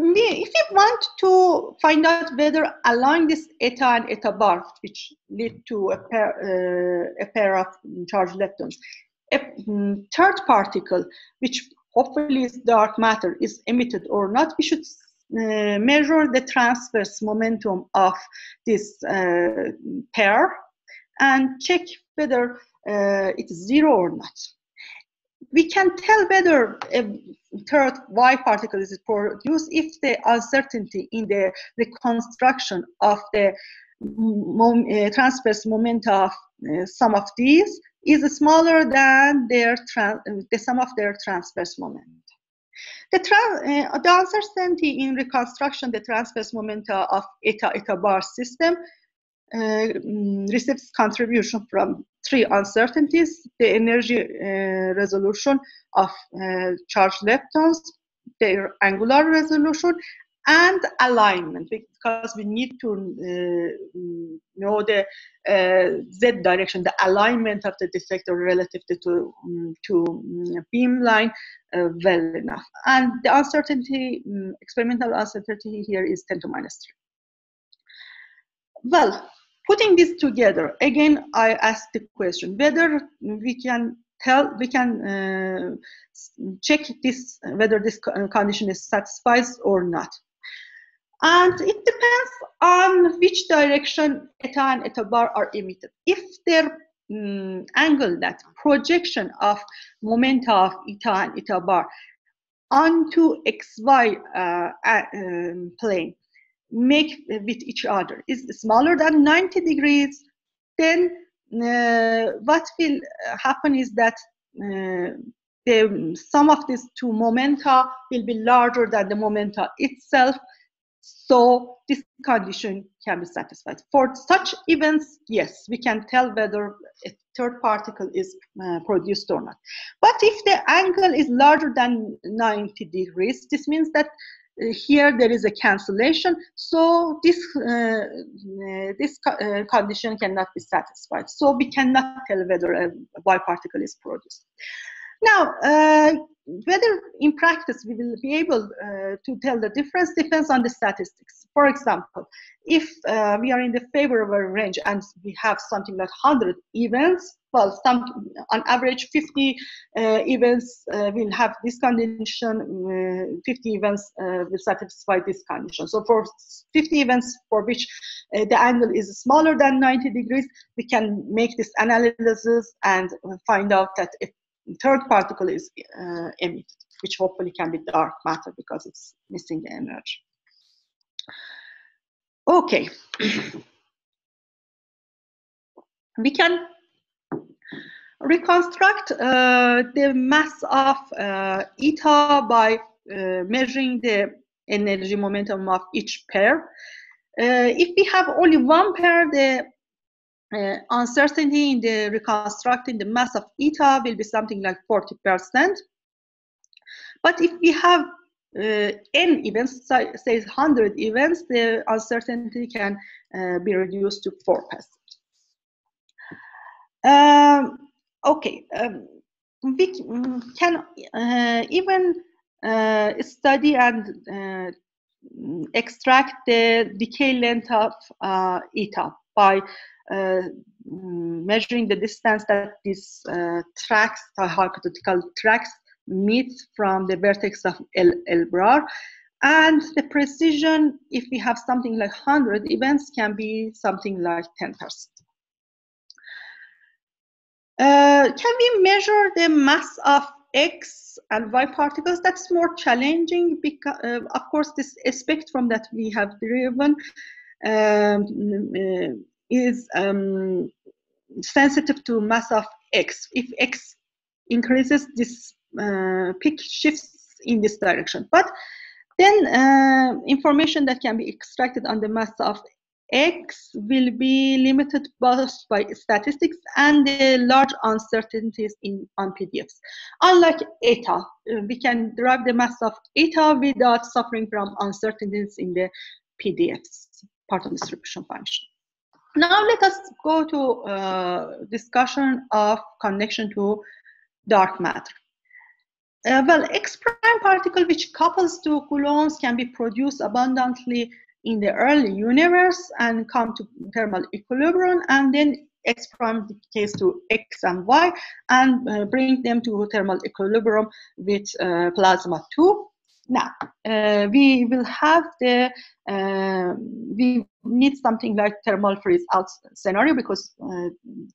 if you want to find out whether along this eta and eta bar, which lead to a pair of charged leptons, a third particle, which hopefully is dark matter, is emitted or not, we should measure the transverse momentum of this pair and check whether it's zero or not. We can tell whether a third Y particle is produced if the uncertainty in the reconstruction of the transverse momenta of some of these is smaller than their the sum of their transverse momenta. The uncertainty in reconstruction, the transverse momenta of eta bar system receives contribution from three uncertainties: the energy resolution of charged leptons, their angular resolution, and alignment, because we need to know the Z direction, the alignment of the detector relative to beamline well enough. And the uncertainty, experimental uncertainty here is 10 to minus 3. Well, putting this together, again, I asked the question whether we can tell, we can check this, whether this condition is satisfied or not. And it depends on which direction eta and eta bar are emitted. If their angle, that projection of momenta of eta and eta bar onto xy plane, make with each other is smaller than 90 degrees, then what will happen is that the sum of these two momenta will be larger than the momenta itself, so this condition can be satisfied. For such events, yes, we can tell whether a third particle is produced or not. But if the angle is larger than 90 degrees, this means that here there is a cancellation, so this condition cannot be satisfied. So we cannot tell whether a Y particle is produced. Now, whether in practice we will be able to tell the difference depends on the statistics. For example, if we are in the favorable range and we have something like 100 events, well, on average 50 events will have this condition, 50 events will satisfy this condition. So for 50 events for which the angle is smaller than 90 degrees, we can make this analysis and find out that if third particle is emitted, which hopefully can be dark matter because it's missing the energy. Okay. We can reconstruct the mass of eta by measuring the energy momentum of each pair. If we have only one pair, the Uncertainty in the reconstructing the mass of eta will be something like 40%. But if we have n events, say 100 events, the uncertainty can be reduced to 4%. We can even study and extract the decay length of eta by measuring the distance that these tracks, the hypothetical tracks, meet from the vertex of L-bar, and the precision, if we have something like 100 events, can be something like 10%. Can we measure the mass of X and Y particles? That's more challenging because, of course, this spectrum that we have driven is sensitive to mass of X. If X increases, this peak shifts in this direction. But then information that can be extracted on the mass of X will be limited both by statistics and the large uncertainties on PDFs. Unlike eta, we can derive the mass of eta without suffering from uncertainties in the PDFs, particle distribution function. Now let us go to discussion of connection to dark matter. Well, X prime particle which couples to gluons can be produced abundantly in the early universe and come to thermal equilibrium, and then X prime decays to X and Y and bring them to thermal equilibrium with plasma 2. Now, we will have the, we need something like thermal freeze-out scenario because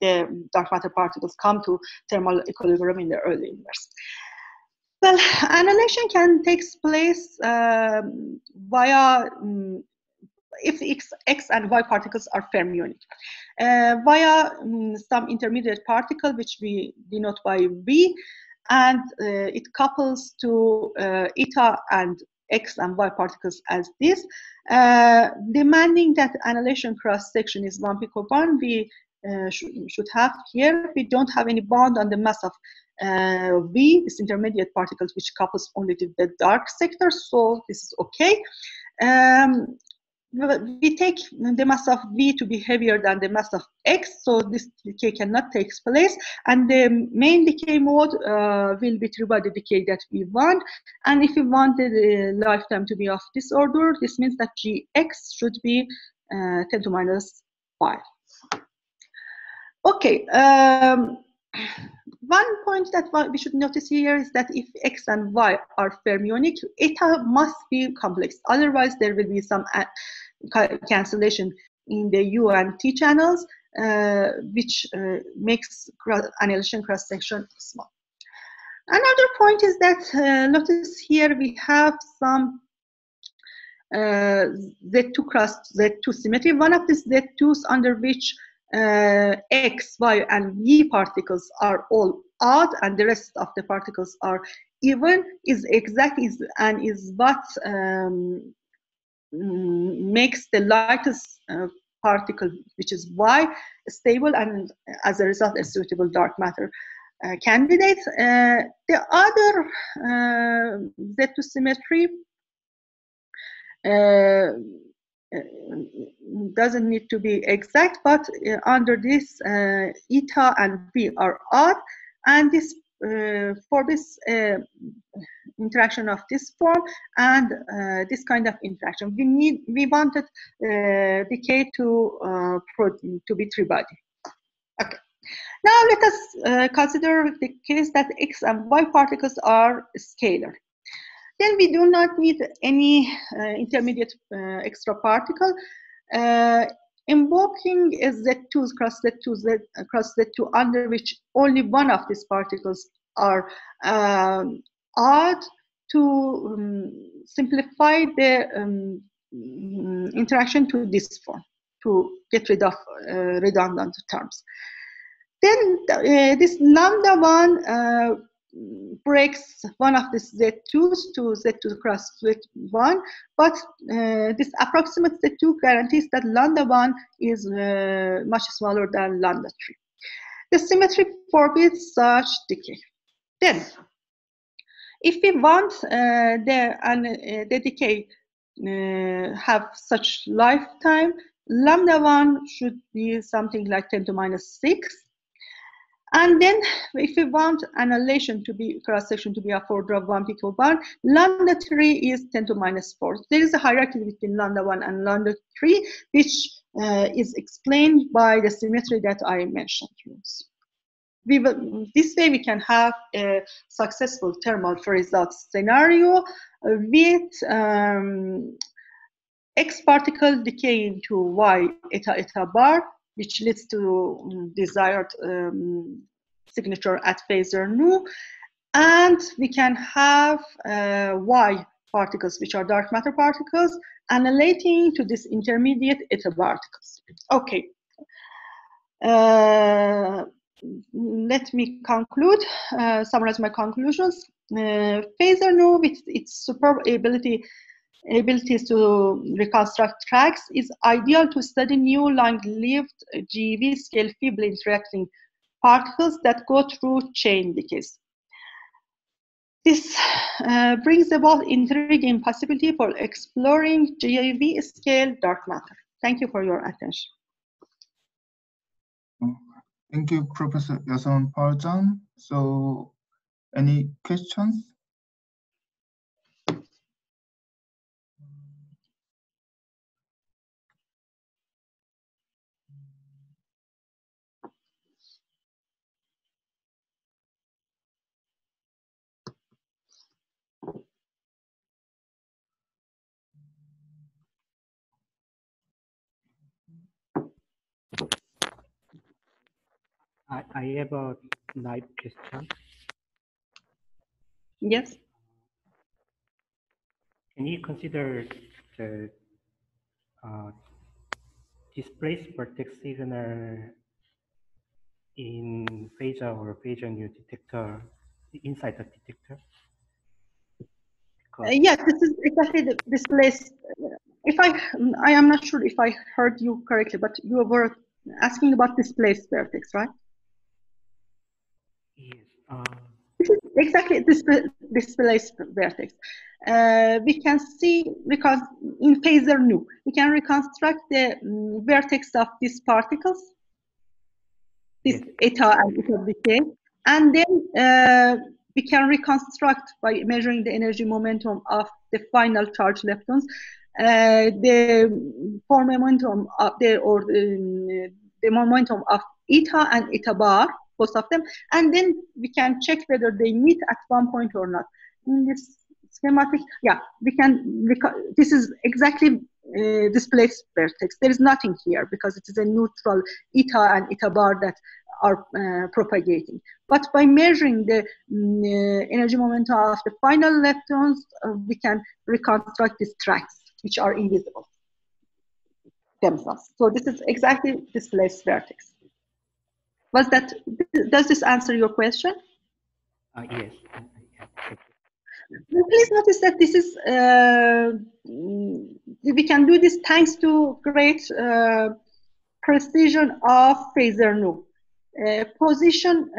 the dark matter particles come to thermal equilibrium in the early universe. Well, annihilation can take place via, if X and Y particles are fermionic, via some intermediate particle, which we denote by V, and it couples to eta and X and Y particles as this. Demanding that annihilation cross-section is 1 picobond, we should have here. We don't have any bond on the mass of V, this intermediate particles which couples only to the dark sector, so this is okay. We take the mass of V to be heavier than the mass of X, so this decay cannot take place. And the main decay mode will be true by the decay that we want. And if we want the lifetime to be of this order, this means that GX should be 10⁻⁵. Okay. One point that we should notice here is that if X and Y are fermionic, eta must be complex. Otherwise, there will be some cancellation in the U and T channels, which makes annihilation cross-section small. Another point is that, notice here we have some Z2 cross Z2 symmetry. One of these Z2s under which X, Y, and V particles are all odd, and the rest of the particles are even, is exact and is what makes the lightest particle, which is Y, stable and as a result a suitable dark matter candidate. The other Z2 symmetry doesn't need to be exact, but under this eta and V are odd, and this for this interaction of this form and this kind of interaction, we wanted decay to be three-body. Okay, now let us consider the case that X and Y particles are scalar. Then we do not need any intermediate extra particle. Invoking a Z2 cross Z2, cross Z2 under which only one of these particles are odd to simplify the interaction to this form, to get rid of redundant terms. Then this lambda one breaks one of the Z2s to Z2 cross Z1, but this approximate Z2 guarantees that lambda 1 is much smaller than lambda 3. The symmetry forbids such decay. Then, if we want the decay have such lifetime, lambda 1 should be something like 10 to minus 6. And then if we want annihilation to be, cross-section to be of order of 1 pico 1, lambda 3 is 10 to minus 4. There is a hierarchy between lambda 1 and lambda 3, which is explained by the symmetry that I mentioned. We will, this way we can have a successful thermal phase-out scenario with X particle decaying to Y eta eta bar, which leads to desired signature at FASERν, and we can have Y particles, which are dark matter particles, annihilating to this intermediate eta particles. Okay, let me conclude, summarize my conclusions. FASERN with its superb abilities to reconstruct tracks is ideal to study new long-lived GeV scale feebly interacting particles that go through chain decays. This brings about intriguing possibility for exploring GeV scale dark matter. Thank you for your attention. Thank you, Professor Yasaman Farzan. So, any questions? I have a live question. Yes. Can you consider the displaced vertex signal in phaser or FASERν detector inside the detector? Yes, this is exactly the displaced. If I am not sure if I heard you correctly, but you were asking about displaced vertex, right? Yes. Exactly, displaced vertex. We can see, because in FASERN, we can reconstruct the vertex of these particles, this eta and eta decay, and then we can reconstruct by measuring the energy momentum of the final charge leptons, the form momentum of the, or the momentum of eta and eta bar, both of them, and then we can check whether they meet at one point or not. In this schematic, yeah, we can, this is exactly displaced vertex. There is nothing here because it is a neutral eta and eta bar that are propagating. But by measuring the energy momentum of the final leptons, we can reconstruct these tracks, which are invisible themselves. So this is exactly displaced vertex. Was that, does this answer your question? Yes. Please notice that this is, we can do this thanks to great precision of FASERN. Position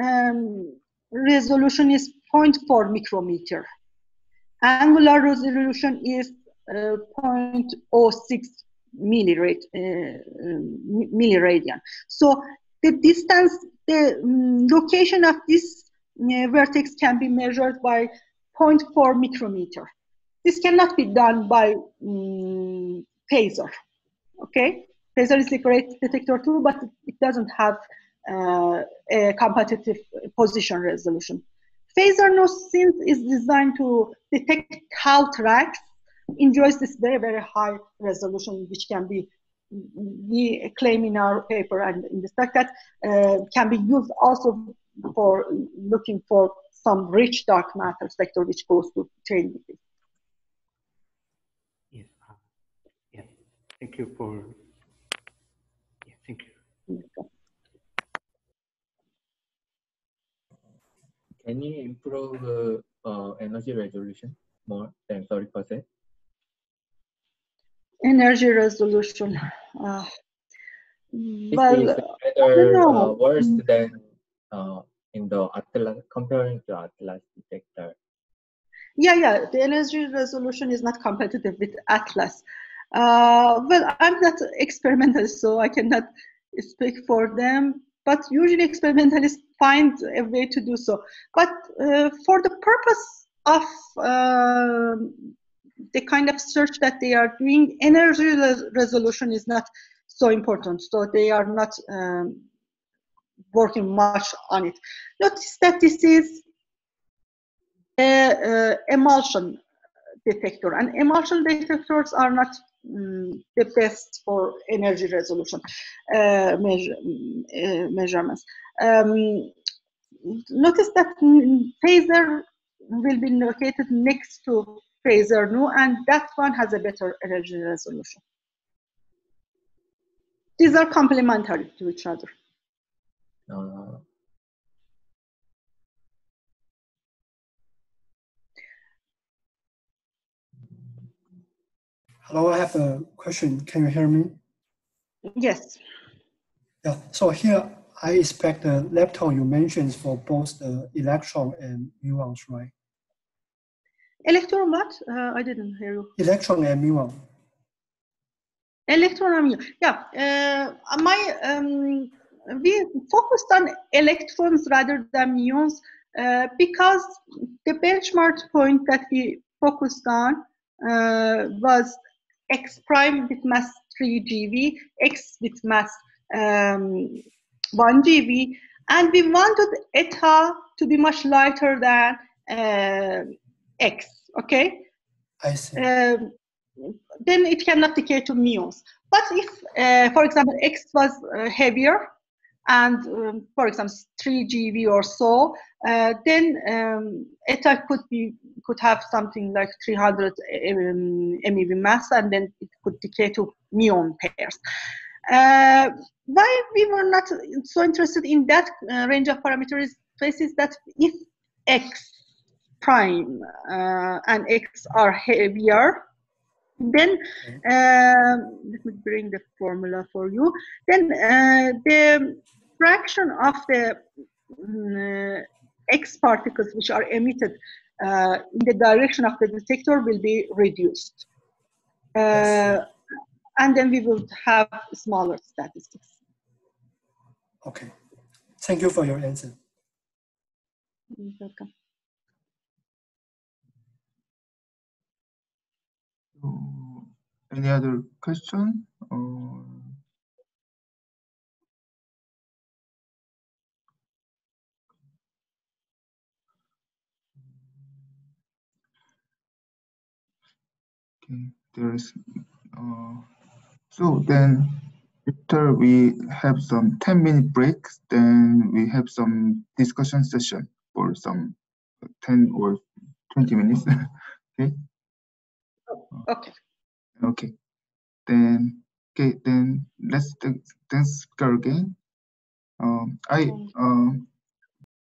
resolution is 0.4 micrometer. Angular resolution is 0.06 milliradian. So the distance, the location of this vertex can be measured by 0.4 micrometer. This cannot be done by FASER. Okay, FASER is a great detector too, but it doesn't have a competitive position resolution. FASERN, since is designed to detect tau tracks, enjoys this very, very high resolution, which can be, we claim in our paper and in the fact that can be used also for looking for some rich dark matter sector which goes to chain decay. Yes. Yeah. Thank you for. Yeah, thank you. Can you improve energy resolution more than 30%? Energy resolution. Well, worse than in the ATLAS, comparing to ATLAS detector. Yeah, yeah. The energy resolution is not competitive with ATLAS. Well, I'm not experimental, so I cannot speak for them. But usually experimentalists find a way to do so. But for the purpose of the kind of search that they are doing, energy resolution is not so important. So they are not working much on it. Notice that this is an emulsion detector, and emulsion detectors are not the best for energy resolution measurements. Notice that FASER will be located next to FASERN, and that one has a better energy resolution. These are complementary to each other. Hello, I have a question. Can you hear me? Yes. Yeah. So here, I expect the lepton you mentioned for both the electron and muons, right? Electron what? I didn't hear you. Electron and muon. Electron and muon. Yeah. We focused on electrons rather than muons because the benchmark point that we focused on was X prime with mass 3 GeV, X with mass 1 GeV, and we wanted eta to be much lighter than X. Okay. I see. Then it cannot decay to muons. But if, for example, X was heavier, and for example 3 GeV or so, then eta could have something like 300 MeV mass, and then it could decay to muon pairs. Why we were not so interested in that range of parameters is that if X prime and X are heavier, then let me bring the formula for you. Then the fraction of the X particles which are emitted in the direction of the detector will be reduced, and then we will have smaller statistics. Okay, thank you for your answer. You're welcome. Any other question? Okay, there is. So then, after we have some 10-minute breaks, then we have some discussion session for some 10 or 20 minutes. Okay. Okay. Okay, then let's start again. I